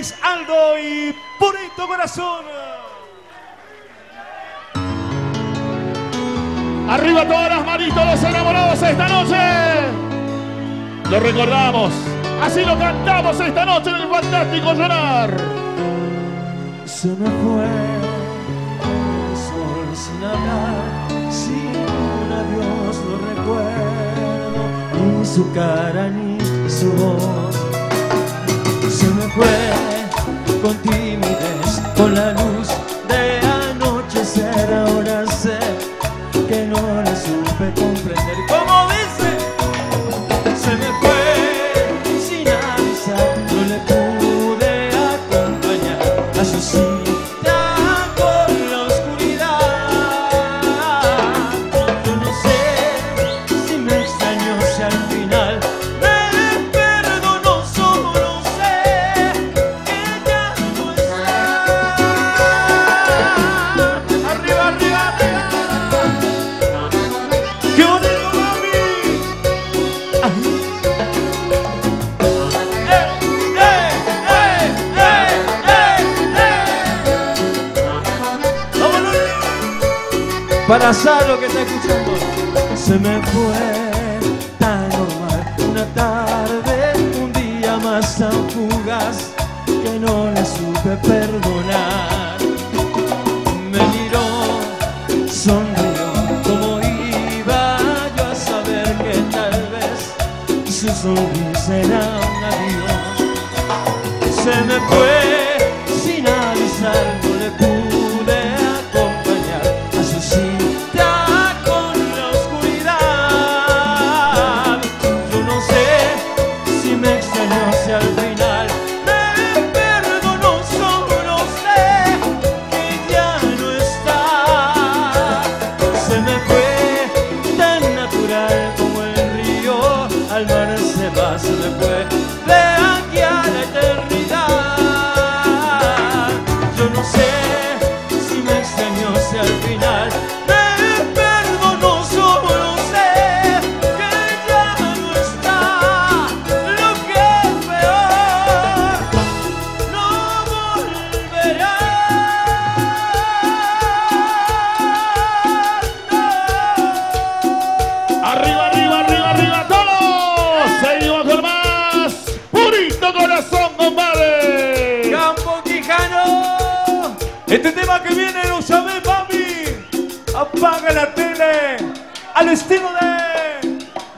Luis, Aldo y Purito Corazón. Arriba todas las manitos, los enamorados esta noche. Lo recordamos, así lo cantamos esta noche en el Fantástico Yonar. Se me fue el sol sin hablar, sin un adiós lo recuerdo, ni su cara ni su voz. Se me fue con timidez, con la luz de anochecer, ahora sé que no la supe comprender. Como dice, se me fue sin avisar, no le pude acompañar a su cita con la oscuridad. Yo no sé si me extrañó, si al final me perdonó, solo no sé que ya no está. Arriba, arriba, arriba. Para saber lo que está escuchando. Se me fue a normal una tarde, un día más tan fugaz que no le supe perdonar. Me miró, sonrió, como iba yo a saber que tal vez su sonrisa era un adiós. Se me fue sin avisar, no le pude acompañar a su cita. Este tema que viene, lo sabés, papi. Apaga la tele al estilo de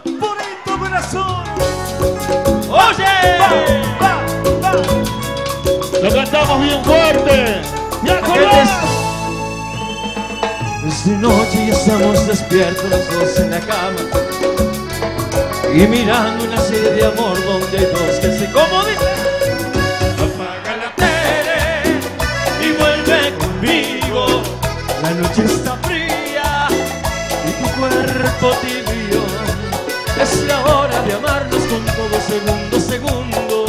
Purito Corazón. Oye, va, va, va. Lo cantamos bien fuerte. Ya acordás. Desde noche ya estamos despiertos los dos en la cama y mirando una serie de amor donde hay dos que se comoditan. La noche está fría y tu cuerpo tibio. Es la hora de amarnos con todo segundo, segundo.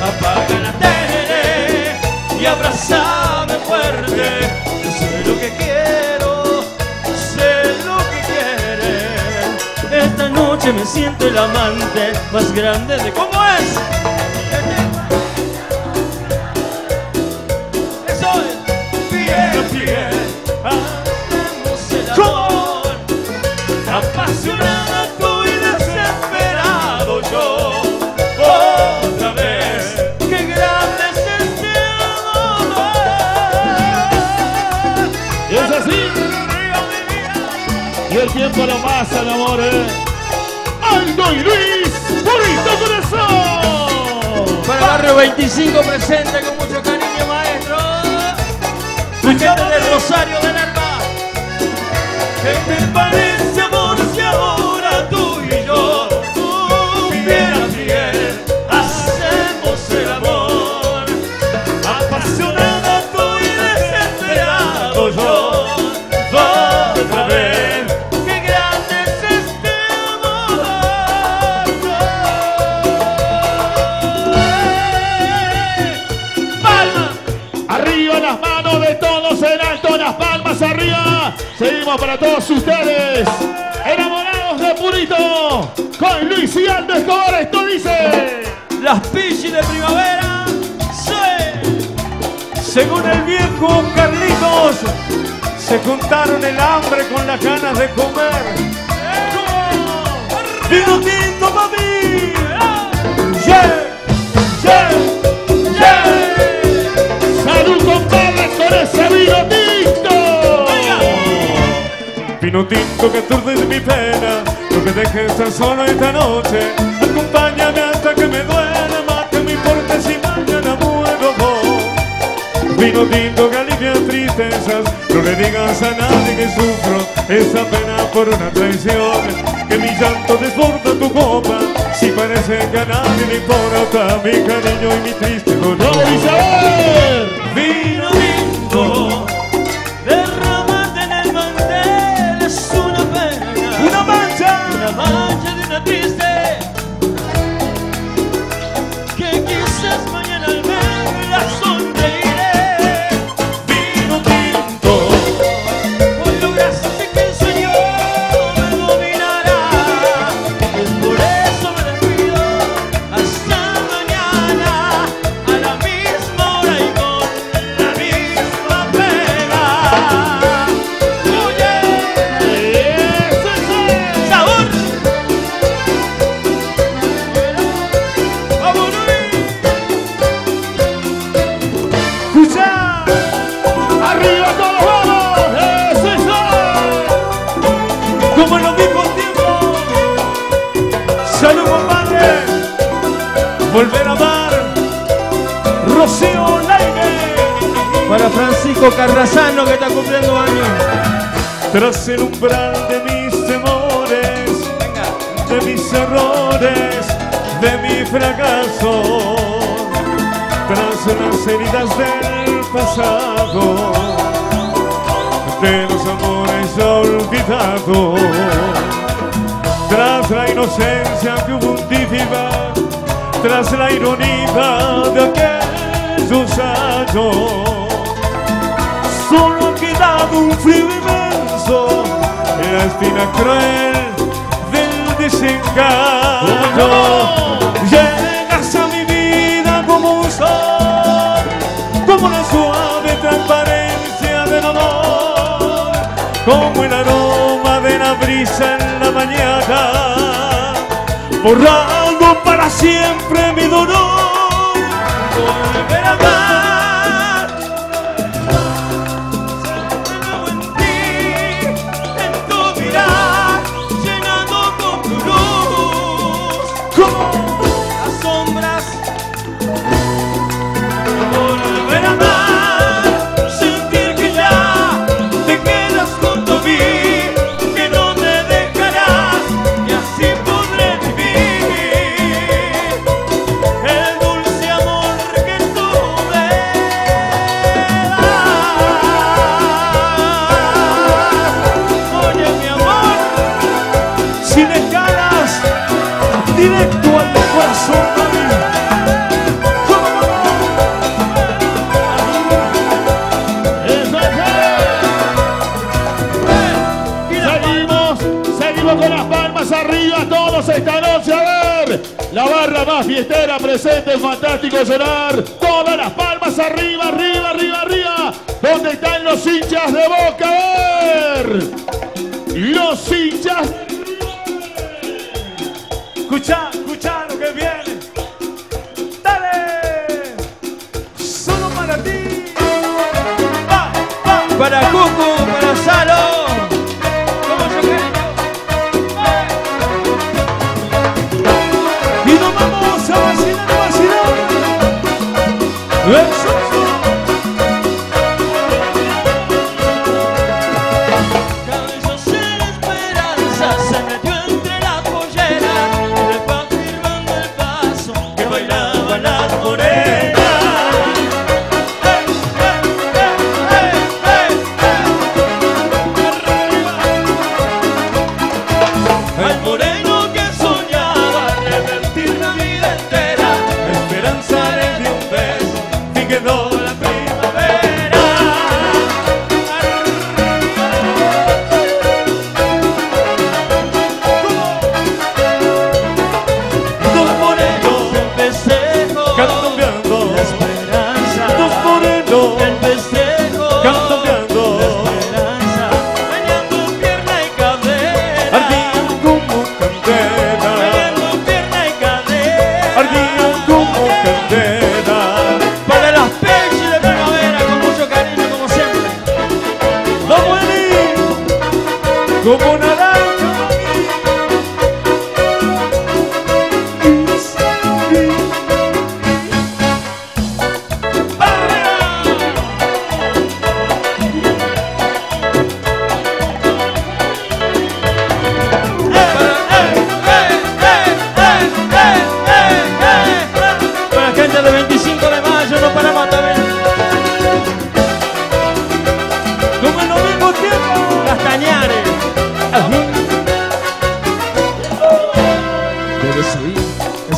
Apaga la tele y abrázame fuerte. Yo sé lo que quiero, sé lo que quieres. Esta noche me siento el amante más grande de cómo es. El tiempo no pasa, mi amor, ¿eh? Aldo y Luis, Purito Corazón. Para Barrio 25 presente con mucho cariño, maestro. La gente del Rosario del Alba. ¿Qué te parece, amor, si ahora tú y yo tuvieras bien? Hacemos el amor. Apasionada tú y desesperado yo. Seguimos para todos ustedes, enamorados de Purito, con Luis y Aldo Escobar. Esto dice: las pichis de primavera. Según el viejo Carlitos, se juntaron el hambre con las ganas de comer. ¡Eso! ¡Vino tinto, papi! ¡Yeah! ¡Yeah! ¡Yeah! ¡Salud, compadre, con ese vino tinto! ¡Venga! Vino tinto que aturde de mi pena, no me deje estar solo esta noche. Acompáñame hasta que me duela, que me importe si mañana muero. Vino tinto que alivia tristezas, no le digas a nadie que sufro esa pena por una traición, que mi llanto desborda tu copa, si parece que a nadie le importa mi cariño y mi triste dolor. Vino tinto, derramate en el mantel, es una pena, una mancha de una triste, que quizás mañana al verla sonreír. Volver a amar, Rocío Leire. Para Francisco Carrasano, que está cumpliendo años. Tras el umbral de mis temores, de mis errores, de mi fracaso, tras las heridas del pasado, de los amores olvidados, tras la inocencia que hubo un día, tras la ironía de aquellos años, solo ha quedado un frío inmenso, la espina cruel del desengaño. Llegas a mi vida como un sol, como la suave transparencia del amor, como el aroma de la brisa en la mañana, borrando para siempre mi dolor. Volver a amar, ser de nuevo en ti, en tu mirar, llenando con tu luz, como las sombras. Volver a amar, sentir que ya te quedas junto a mí, que no me dejarás, y así podré vivir. Directo al corazón, seguimos con las palmas arriba todos esta noche. A ver, la barra más fiestera presente en Fantástico Yonar. Todas las palmas arriba, arriba, arriba, arriba. ¿Dónde están los hinchas de Boca? A ver, los hinchas de... Escucha, escucha lo que viene. Dale, solo para ti. Pa, pa, para Cucu, para Salo. Como yo quiero. Y nos vamos a vacilar, a vacilar. como naranja.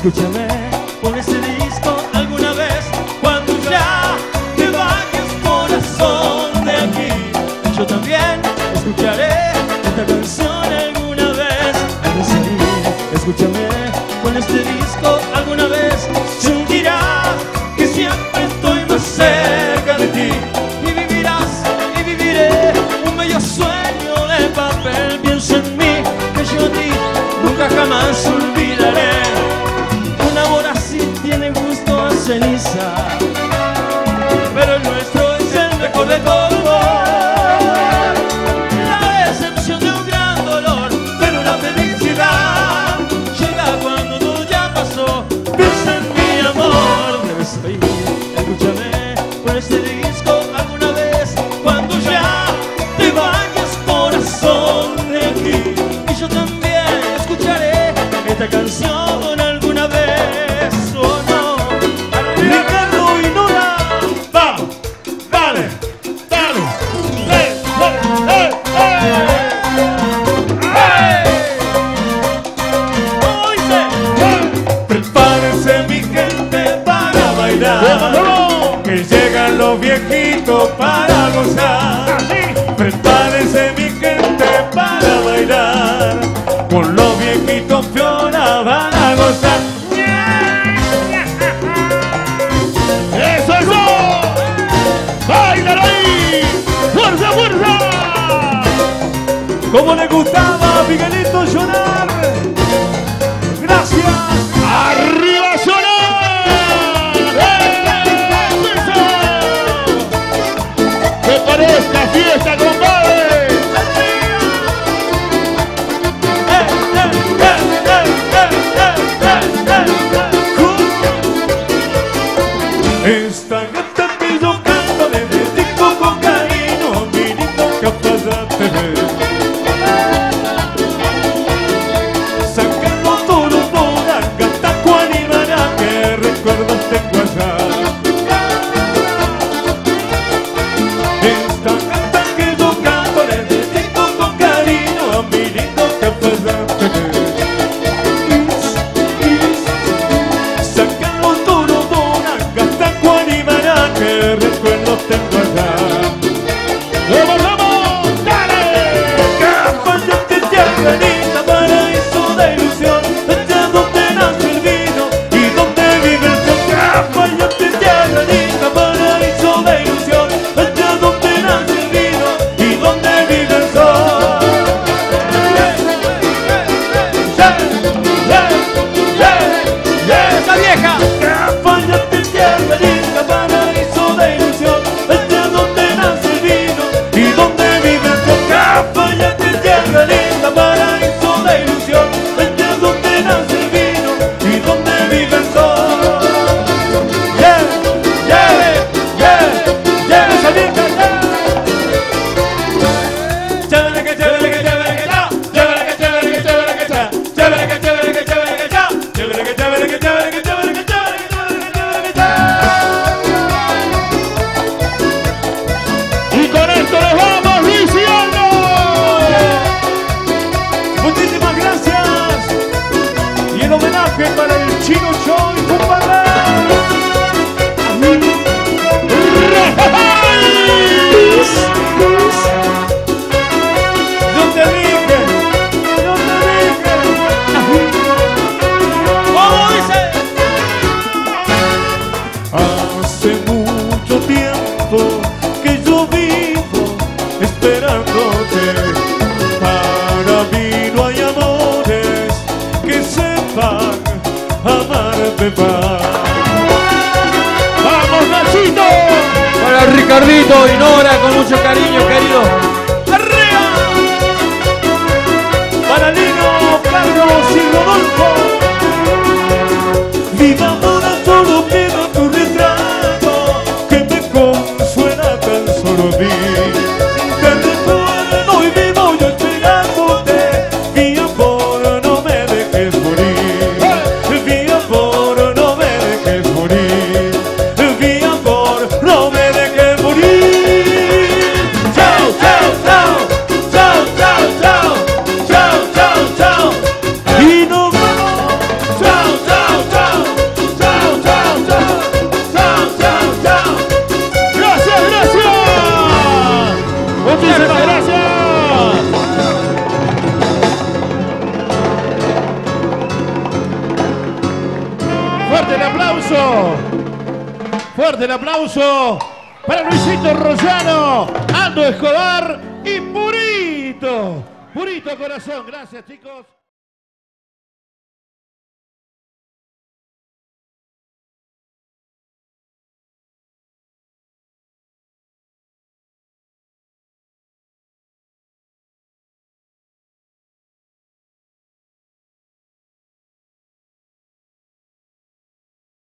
Escúchame, pon ese disco alguna vez cuando ya te vayas, corazón, de aquí. Yo también escucharé esta canción alguna vez. Escúchame, pon este disco alguna vez. Sentirás que siempre estoy más cerca de ti. Y vivirás y viviré un bello sueño de papel. Piensa en mí, que yo a ti nunca jamás olvidaré. Ceniza, pero el nuestro es el mejor de todo. La decepción de un gran dolor, pero la felicidad llega cuando todo ya pasó. Piensa en mi amor. Debes oír, escúchame, por este disco alguna vez cuando ya te vayas, corazón, de aquí. Y yo también escucharé esta canción. Viejito para gozar, prepárense mi gente para bailar, con los viejitos Fiona van a gozar. ¡Eso es todo! ¡Bailar ahí! ¡Fuerza, fuerza! ¿Cómo le gustaba a Miguelito Yonar? ¡Gracias! ¡Arriba Yonar! ¡Esta fiesta, compadre! Esta gata que yo canto le dedico con cariño, mirito capaz de tener. Sacando todo por la gata cuanimana que recuerdos tengo allá. ¡Vamos, Nachito! Para Ricardito y Nora, con mucho cariño, querido. ¡Arriba! muchísimas gracias. Fuerte el aplauso. Fuerte el aplauso para Luisito Royano, Aldo Escobar y Purito. Purito Corazón. Gracias, chicos.